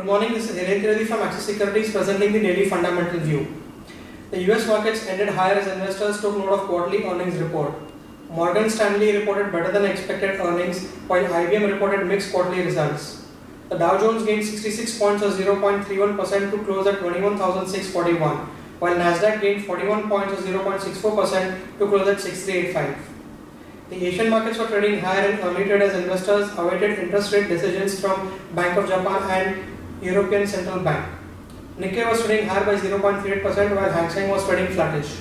Good morning, this is Elaine Thiradi from Access Securities presenting the daily fundamental view. The US markets ended higher as investors took note of quarterly earnings report. Morgan Stanley reported better than expected earnings while IBM reported mixed quarterly results. The Dow Jones gained 66 points or 0.31% to close at 21,641, while Nasdaq gained 41 points or 0.64% to close at 6385. The Asian markets were trading higher in early trade as investors awaited interest rate decisions from Bank of Japan and European Central Bank. Nikkei was trading higher by 0.38% while Hang Seng was trading flattish.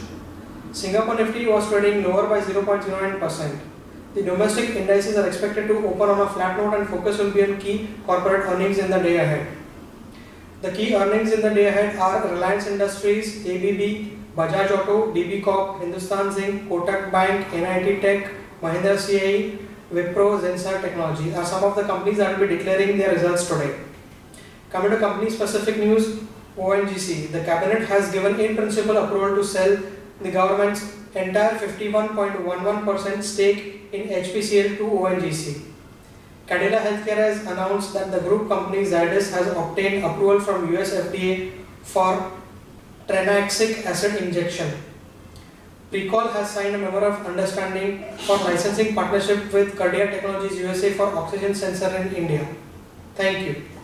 Singapore Nifty was trading lower by 0.09%. The domestic indices are expected to open on a flat note and focus will be on key corporate earnings in the day ahead. The key earnings in the day ahead are Reliance Industries, ABB, Bajaj Auto, DB Corp, Hindustan Zinc, Kotak Bank, NIT Tech, Mahindra CIE, Wipro, Zensar Technology are some of the companies that will be declaring their results today. Coming to company specific news, ONGC, the cabinet has given in principle approval to sell the government's entire 51.11% stake in HPCL to ONGC. Cadila Healthcare has announced that the group company Zydus has obtained approval from US FDA for trinaxic acid injection. Precol has signed a memorandum of understanding for licensing partnership with Cardia Technologies USA for oxygen sensor in India. Thank you.